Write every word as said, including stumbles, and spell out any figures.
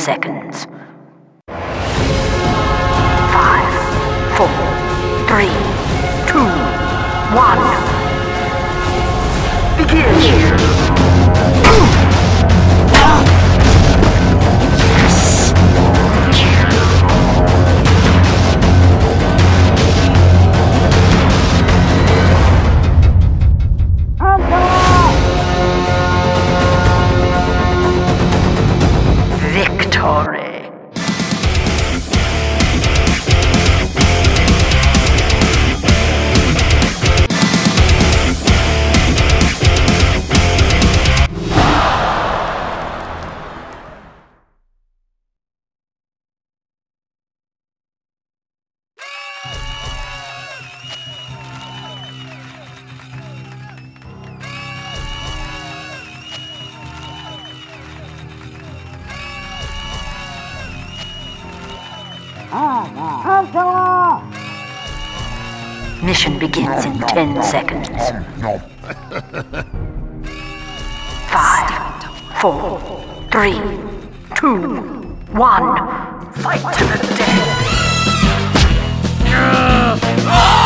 seconds. Five, four, three, two, one. Begin! Mission begins in ten seconds. Five, four, three, two, one. Fight to the death!